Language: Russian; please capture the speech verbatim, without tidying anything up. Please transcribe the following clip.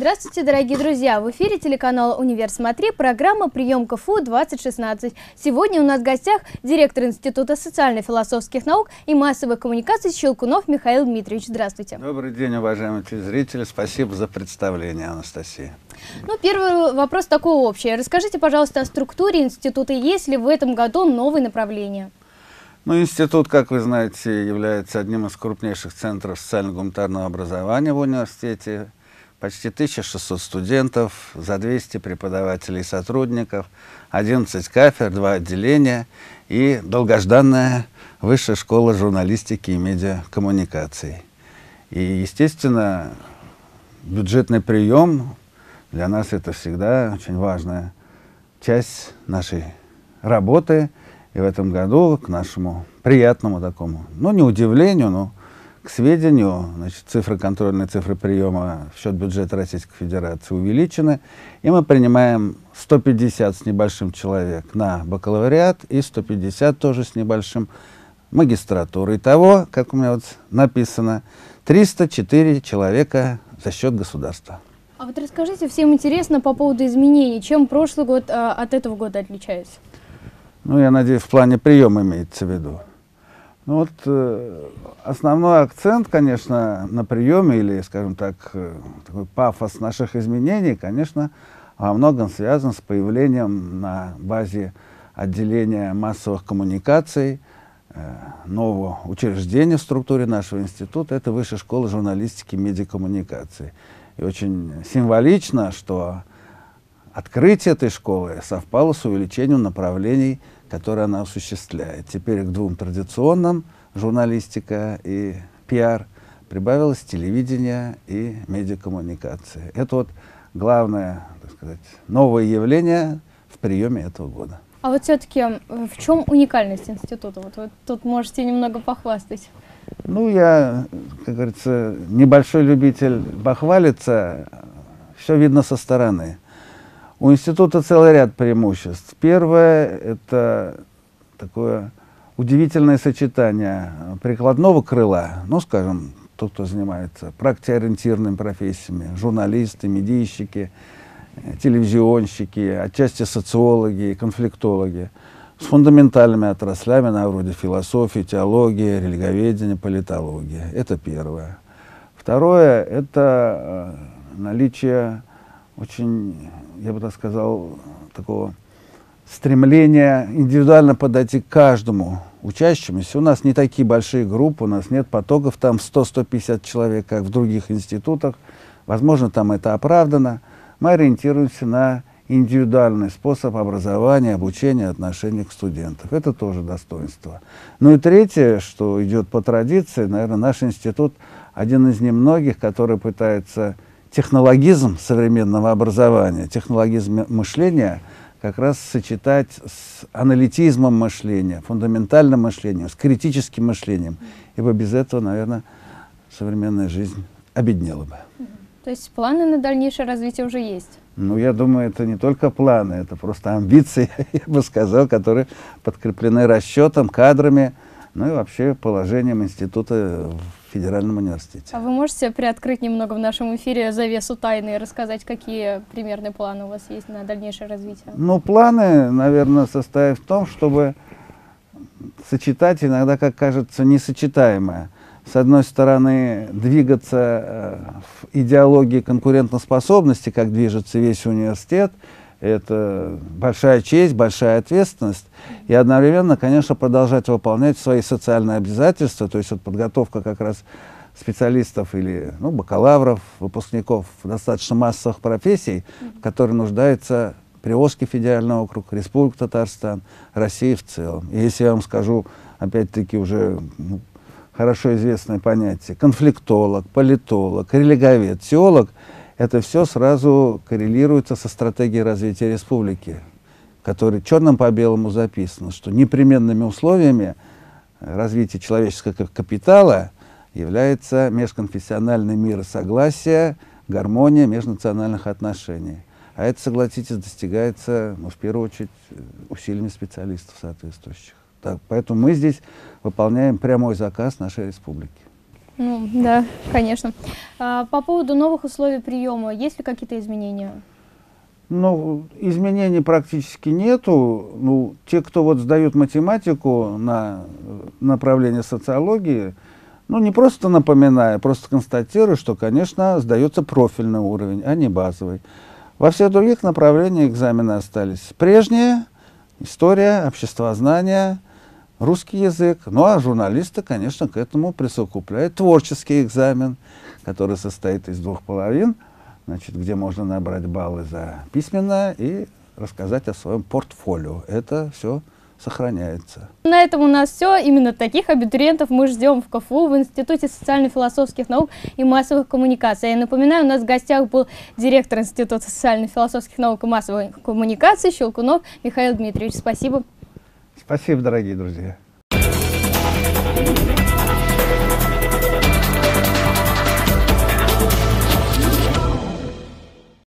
Здравствуйте, дорогие друзья! В эфире телеканала «Универ Смотри» программа «Приемка Ф У две тысячи шестнадцать». Сегодня у нас в гостях директор Института социально-философских наук и массовых коммуникаций Щелкунов Михаил Дмитриевич. Здравствуйте! Добрый день, уважаемые телезрители! Спасибо за представление, Анастасия. Ну, первый вопрос такой общий. Расскажите, пожалуйста, о структуре института. Есть ли в этом году новые направления? Ну, институт, как вы знаете, является одним из крупнейших центров социально-гуманитарного образования в университете. Почти тысяча шестьсот студентов, за двести преподавателей и сотрудников, одиннадцать кафедр, два отделения и долгожданная Высшая школа журналистики и медиакоммуникаций. И, естественно, бюджетный прием для нас это всегда очень важная часть нашей работы. И в этом году к нашему приятному такому, ну, не удивлению, но к сведению, значит, цифры контрольные цифры приема в счет бюджета Российской Федерации увеличены, и мы принимаем сто пятьдесят с небольшим человек на бакалавриат и сто пятьдесят тоже с небольшим магистратуры. Итого, как у меня вот написано, триста четыре человека за счет государства. А вот расскажите, всем интересно по поводу изменений, чем прошлый год а, от этого года отличается? Ну, я надеюсь, в плане приема имеется в виду. Ну, вот э, основной акцент, конечно, на приеме или, скажем так, э, такой пафос наших изменений, конечно, во многом связан с появлением на базе отделения массовых коммуникаций э, нового учреждения в структуре нашего института. Это Высшая школа журналистики и медиакоммуникаций. И очень символично, что открытие этой школы совпало с увеличением направлений, которые она осуществляет. Теперь к двум традиционным, журналистика и пиар, прибавилось телевидение и медиакоммуникации. Это вот главное, так сказать, новое явление в приеме этого года. А вот все-таки в чем уникальность института? Вот вы тут можете немного похвастать. Ну, я, как говорится, небольшой любитель похвалиться, все видно со стороны. У института целый ряд преимуществ. Первое – это такое удивительное сочетание прикладного крыла, ну, скажем, тот, кто занимается практикоориентированными профессиями, журналисты, медийщики, телевизионщики, отчасти социологи, конфликтологи, с фундаментальными отраслями, на вроде философии, теологии, религоведения, политологии. Это первое. Второе – это наличие очень, я бы так сказал, такого стремления индивидуально подойти к каждому учащемуся. У нас не такие большие группы, у нас нет потоков, там сто — сто пятьдесят человек, как в других институтах. Возможно, там это оправдано. Мы ориентируемся на индивидуальный способ образования, обучения, отношения к студентам. Это тоже достоинство. Ну и третье, что идет по традиции, наверное, наш институт один из немногих, который пытается технологизм современного образования, технологизм мышления как раз сочетать с аналитизмом мышления, фундаментальным мышлением, с критическим мышлением. Ибо без этого, наверное, современная жизнь обеднела бы. То есть планы на дальнейшее развитие уже есть? Ну, я думаю, это не только планы, это просто амбиции, я бы сказал, которые подкреплены расчетом, кадрами, ну и вообще положением института в Федеральном университете. А вы можете приоткрыть немного в нашем эфире завесу тайны и рассказать, какие примерные планы у вас есть на дальнейшее развитие? Ну, планы, наверное, состоят в том, чтобы сочетать иногда, как кажется, несочетаемое. С одной стороны, двигаться в идеологии конкурентоспособности, как движется весь университет, это большая честь, большая ответственность. И одновременно, конечно, продолжать выполнять свои социальные обязательства, то есть вот подготовка как раз специалистов или, ну, бакалавров, выпускников достаточно массовых профессий, в которые нуждается Приволжский Федеральный округ, Республика Татарстан, Россия в целом. И если я вам скажу, опять-таки, уже ну, хорошо известное понятие, конфликтолог, политолог, религовед, теолог, это все сразу коррелируется со стратегией развития республики, в которой черным по белому записано, что непременными условиями развития человеческого капитала является межконфессиональный мир и согласие, гармония межнациональных отношений. А это, согласитесь, достигается, ну, в первую очередь, усилиями специалистов соответствующих. Так, поэтому мы здесь выполняем прямой заказ нашей республики. Ну, да, конечно. А по поводу новых условий приема, есть ли какие-то изменения? Ну, изменений практически нету. Ну, те, кто вот сдают математику на направление социологии, ну, не просто напоминаю, просто констатирую, что, конечно, сдается профильный уровень, а не базовый. Во всех других направлениях экзамены остались прежние: история, обществознание, русский язык. Ну, а журналисты, конечно, к этому присовокупляют творческий экзамен, который состоит из двух половин, значит, где можно набрать баллы за письменно и рассказать о своем портфолио. Это все сохраняется. На этом у нас все. Именно таких абитуриентов мы ждем в КФУ, в Институте социально-философских наук и массовых коммуникаций. Я напоминаю, у нас в гостях был директор Института социально-философских наук и массовых коммуникаций Щелкунов Михаил Дмитриевич. Спасибо. Спасибо, дорогие друзья.